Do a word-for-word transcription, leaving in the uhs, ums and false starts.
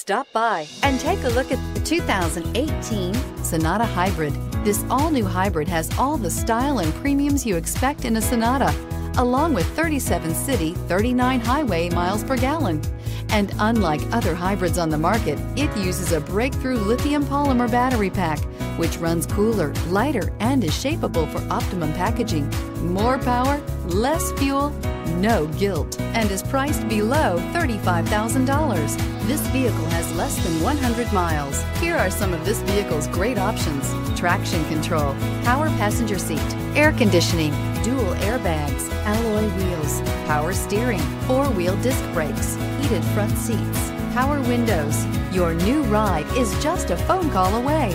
Stop by and take a look at the two thousand eighteen Sonata Hybrid. This all-new hybrid has all the style and premiums you expect in a Sonata, along with thirty-seven city, thirty-nine highway miles per gallon. And unlike other hybrids on the market, it uses a breakthrough lithium polymer battery pack, which runs cooler, lighter, and is shapeable for optimum packaging. More power, less fuel, no guilt, and is priced below thirty-five thousand dollars. This vehicle has less than one hundred miles. Here are some of this vehicle's great options: traction control, power passenger seat, air conditioning, dual airbags, alloy wheels, power steering, four-wheel disc brakes, heated front seats, power windows. Your new ride is just a phone call away.